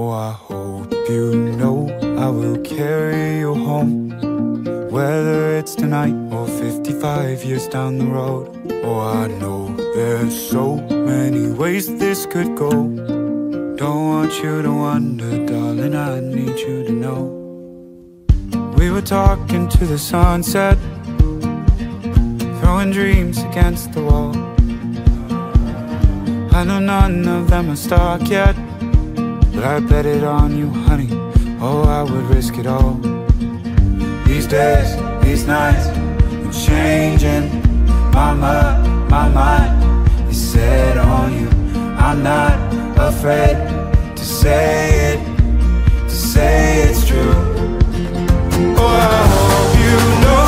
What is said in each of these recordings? Oh, I hope you know I will carry you home, whether it's tonight or 55 years down the road. Oh, I know there's so many ways this could go. Don't want you to wonder, darling, I need you to know. We were talking to the sunset, throwing dreams against the wall. I know none of them are stuck yet, but I bet it on you, honey. Oh, I would risk it all. These days, these nights, I'm changing. My mind is set on you. I'm not afraid to say it, to say it's true. Oh, I hope you know.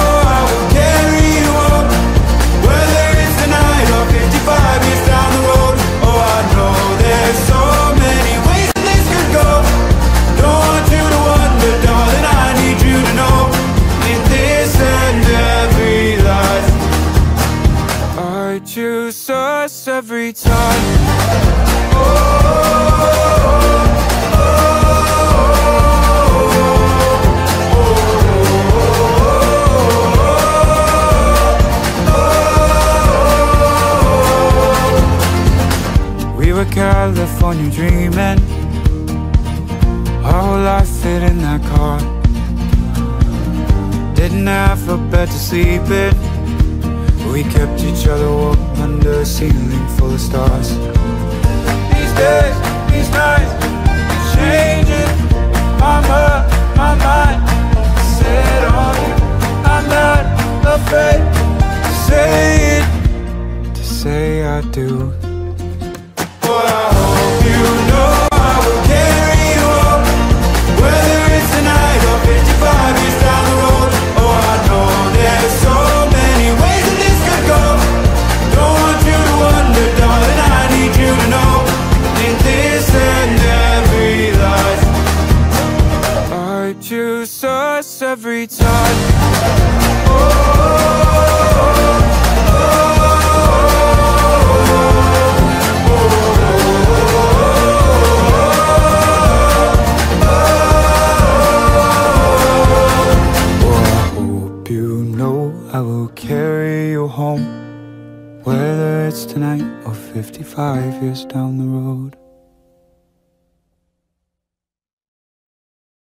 Choose us every time. We were California dreaming, our whole life fit in that car. Didn't have a bed to sleep in, we kept each other up under a ceiling full of stars. These days, these nights, it's changing. My mind is set on you. I'm not afraid to say it, to say I do. Well, I hope you know I will carry you home, whether it's tonight or 55 years down the road. Oh, I know there's so every time. I hope you know I will carry you home, whether it's tonight or 55 years down the road.